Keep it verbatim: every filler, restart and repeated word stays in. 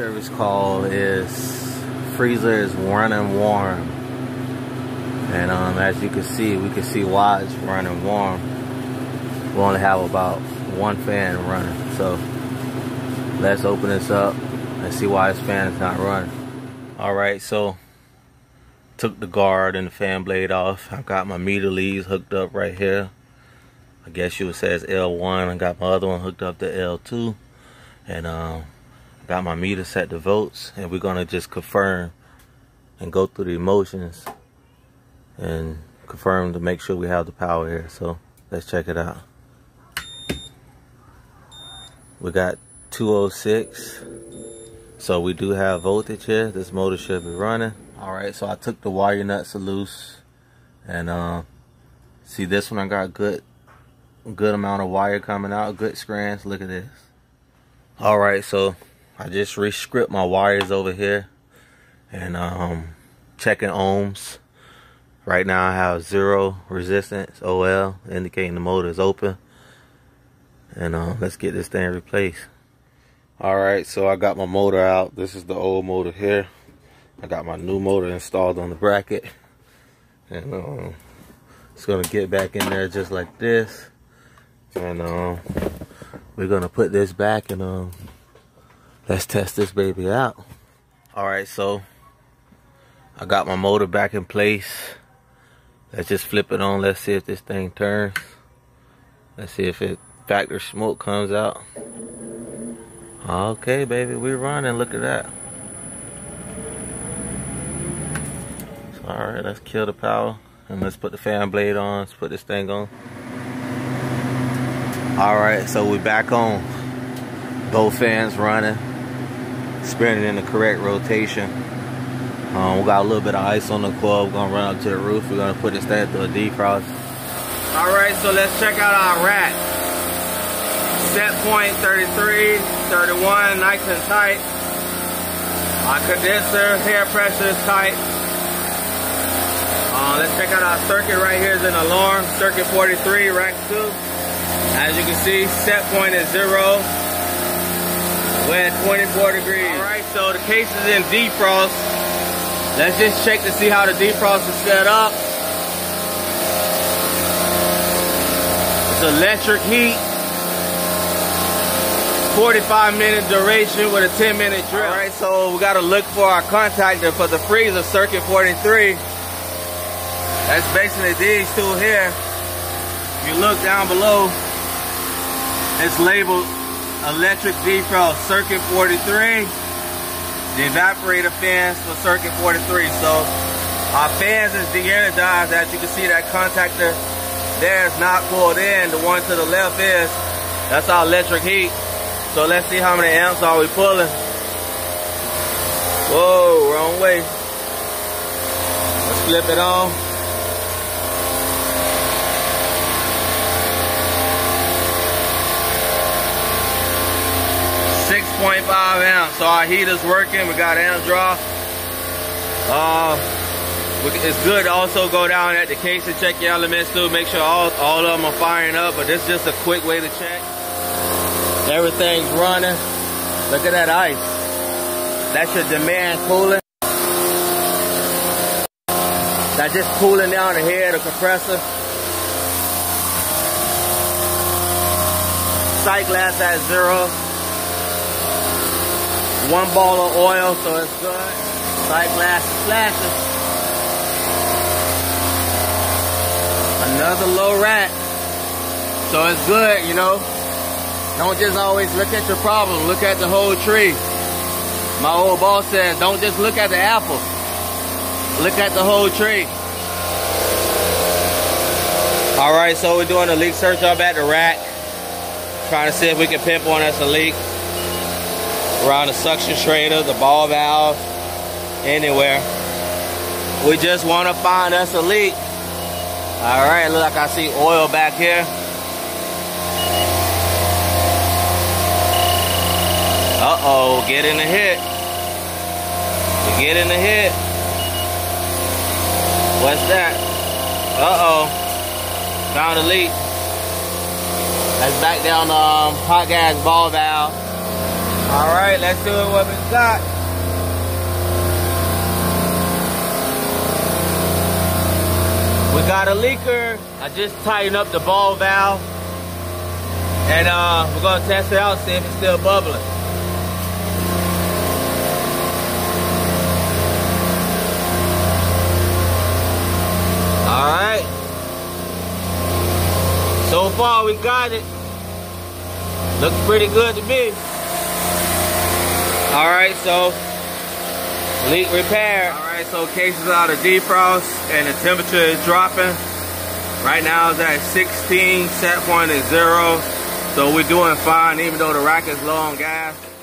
service call is freezer is running warm, and um, as you can see, we can see why it's running warm. We only have about one fan running, so let's open this up and see why this fan is not running. All right, so took the guard and the fan blade off. I've got my meter leads hooked up right here. I guess you would say it's L one. I got my other one hooked up to L two, and um. got my meter set to volts, and we're gonna just confirm and go through the motions and confirm to make sure we have the power here. So let's check it out. We got two oh six, so we do have voltage here. This motor should be running. All right, so I took the wire nuts loose, and uh, see this one, I got good, good amount of wire coming out, good strands. Look at this. All right, so I just re-script my wires over here, and um, checking ohms. Right now I have zero resistance, O L, indicating the motor is open. And um, let's get this thing replaced. All right, so I got my motor out. This is the old motor here. I got my new motor installed on the bracket. And um, it's gonna get back in there just like this. And um, we're gonna put this back, and um, let's test this baby out. All right, so I got my motor back in place. Let's just flip it on. Let's see if this thing turns. Let's see if it factory smoke comes out. Okay, baby, we're running. Look at that. So, all right, let's kill the power, and let's put the fan blade on. Let's put this thing on. All right, so we're back on. Both fans running. Spinning in the correct rotation. Um, we got a little bit of ice on the coil. We're gonna run up to the roof. We're gonna put this thing through a defrost. All right, so let's check out our rack. Set point thirty-three, thirty-one, nice and tight. Our condenser, air pressure is tight. Uh, let's check out our circuit right here. Is an alarm. Circuit forty-three, rack two. As you can see, set point is zero. We're at twenty-four degrees. All right, so the case is in defrost. Let's just check to see how the defrost is set up. It's electric heat. forty-five minute duration with a ten minute drip. All right, so we gotta look for our contactor for the freezer, circuit forty-three. That's basically these two here. If you look down below, it's labeled electric defrost, circuit forty-three. The evaporator fans for circuit forty-three. So our fans is de-energized. As you can see, that contactor there is not pulled in. The one to the left is. That's our electric heat. So let's see how many amps are we pulling. Whoa, wrong way. Let's flip it on. six point five amps, so our heater's working. We got amp draw. Uh, it's good to also go down at the case and check your elements too. Make sure all, all of them are firing up, but this is just a quick way to check. Everything's running. Look at that ice. That's your demand cooling. That's just cooling down the head of the compressor. Sight glass at zero. One ball of oil, so it's good. Sight glass flashes. Another low rack, so it's good, you know. Don't just always look at your problem, look at the whole tree. My old boss says, don't just look at the apple, look at the whole tree. All right, so we're doing a leak search up at the rack, trying to see if we can pinpoint us a leak. Around the suction strainer, the ball valve, anywhere. We just want to find us a leak. All right, look like I see oil back here. Uh-oh, get in the hit. Get in the hit. What's that? Uh-oh, found a leak. That's back down the um, hot gas ball valve. All right, let's do what we got. We got a leaker. I just tightened up the ball valve. And uh, we're gonna test it out, see if it's still bubbling. All right. So far we got it. Looks pretty good to me. All right, so leak repair. All right, so case is out of defrost and the temperature is dropping. Right now it's at sixteen, set point is zero. So we're doing fine even though the rack is low on gas.